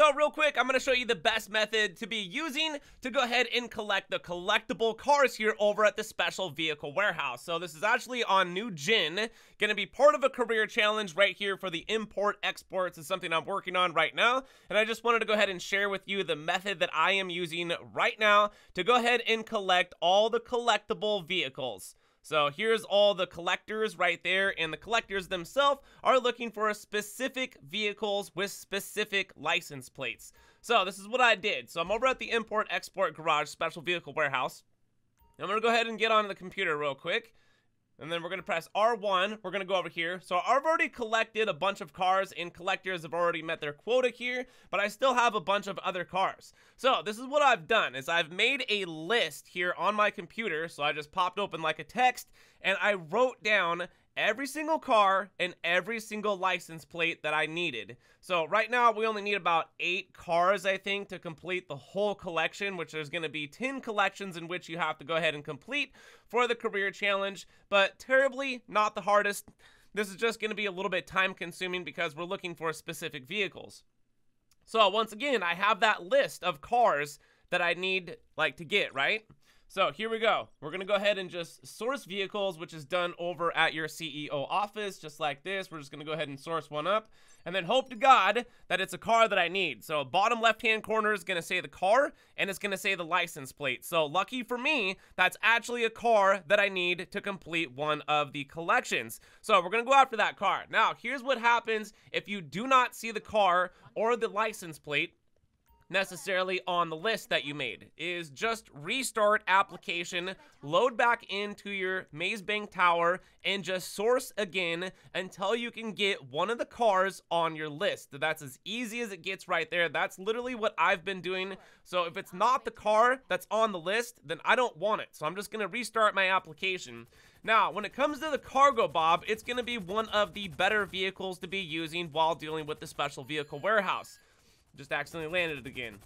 So real quick, I'm going to show you the best method to be using to go ahead and collect the collectible cars here over at the Special Vehicle Warehouse. So this is actually on New Gen, going to be part of a career challenge right here for the import exports. It's something I'm working on right now, and I just wanted to go ahead and share with you the method that I am using right now to go ahead and collect all the collectible vehicles. So here's all the collectors right there, and the collectors themselves are looking for specific vehicles with specific license plates. So this is what I did. So I'm over at the Import-Export Garage Special Vehicle Warehouse. I'm going to go ahead and get on the computer real quick, and then we're going to press R1. We're going to go over here. So I've already collected a bunch of cars, and collectors have already met their quota here, but I still have a bunch of other cars. So this is what I've done, is I've made a list here on my computer. So I just popped open like a text, and I wrote down every single car and every single license plate that I needed. So right now we only need about 8 cars, I think, to complete the whole collection, which there's going to be 10 collections in which you have to go ahead and complete for the career challenge, but terribly not the hardest. This is just going to be a little bit time consuming because we're looking for specific vehicles. So once again, I have that list of cars that I need to get, right? So here we go. We're going to go ahead and just source vehicles, which is done over at your CEO office, just like this. We're just going to go ahead and source one up, and then hope to God that it's a car that I need. So bottom left-hand corner is going to say the car, and it's going to say the license plate. So lucky for me, that's actually a car that I need to complete one of the collections. So we're going to go after that car. Now, here's what happens if you do not see the car or the license plate necessarily on the list that you made, is just restart application, load back into your Maze Bank Tower, and just source again until you can get one of the cars on your list. That's as easy as it gets right there. That's literally what I've been doing. So if it's not the car that's on the list, then I don't want it. So I'm just going to restart my application. Now, when it comes to the Cargobob, it's going to be one of the better vehicles to be using while dealing with the Special Vehicle Warehouse. Just accidentally landed it again.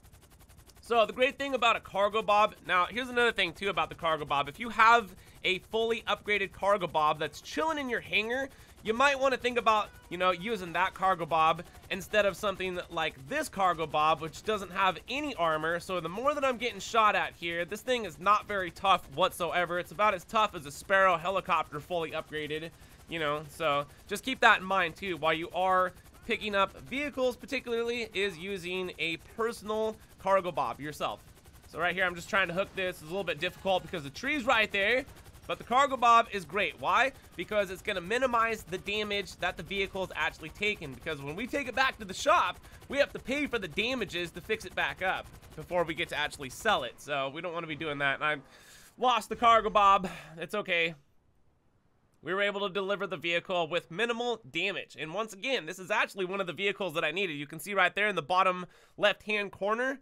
So the great thing about a Cargobob, now here's another thing too about the Cargobob. If you have a fully upgraded Cargobob that's chilling in your hangar, you might want to think about, you know, using that Cargobob instead of something like this Cargobob, which doesn't have any armor. So the more that I'm getting shot at here, this thing is not very tough whatsoever. It's about as tough as a Sparrow helicopter fully upgraded, you know. So just keep that in mind too while you are picking up vehicles, particularly is using a personal Cargobob yourself. So right here, I'm just trying to hook this. It's a little bit difficult because the tree's right there, but the Cargobob is great. Why? Because it's going to minimize the damage that the vehicle is actually taking, because when we take it back to the shop, we have to pay for the damages to fix it back up before we get to actually sell it. So we don't want to be doing that. And I lost the Cargobob. It's okay. We were able to deliver the vehicle with minimal damage. And once again, this is actually one of the vehicles that I needed. You can see right there in the bottom left-hand corner,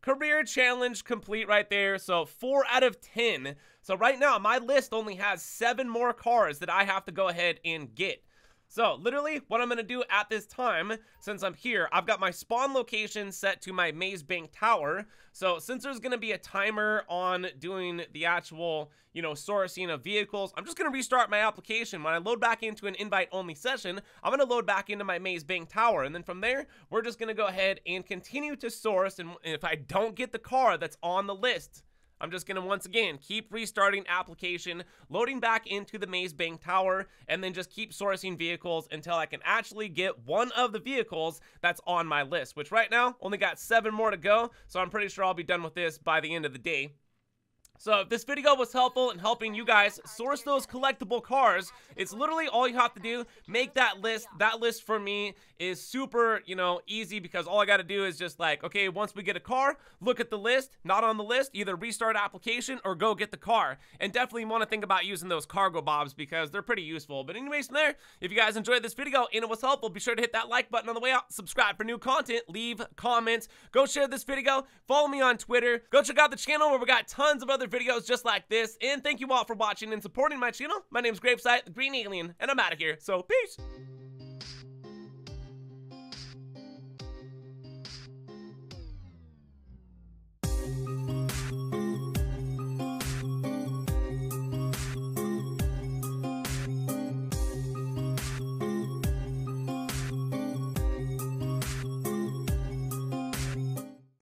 career challenge complete right there. So 4 out of 10. So right now, my list only has 7 more cars that I have to go ahead and get. So literally what I'm going to do at this time, since I'm here, I've got my spawn location set to my Maze Bank Tower. So since there's going to be a timer on doing the actual, you know, sourcing of vehicles, I'm just going to restart my application. When I load back into an invite only session, I'm going to load back into my Maze Bank Tower. And then from there, we're just going to go ahead and continue to source. And if I don't get the car that's on the list, I'm just going to, once again, keep restarting application, loading back into the Maze Bank Tower, and then just keep sourcing vehicles until I can actually get one of the vehicles that's on my list, which right now only got 7 more to go. So I'm pretty sure I'll be done with this by the end of the day. So if this video was helpful in helping you guys source those collectible cars, it's literally all you have to do. Make that list. That list for me is super, you know, easy, because all I got to do is just like, okay, once we get a car, look at the list, not on the list, either restart application or go get the car. And definitely want to think about using those Cargobobs because they're pretty useful. But anyways, from there, if you guys enjoyed this video and it was helpful, be sure to hit that like button on the way out, subscribe for new content, leave comments, go share this video, follow me on Twitter, go check out the channel where we got tons of other videos just like this. And thank you all for watching and supporting my channel. My name is Gravesight, the Green Alien, and I'm out of here. So peace.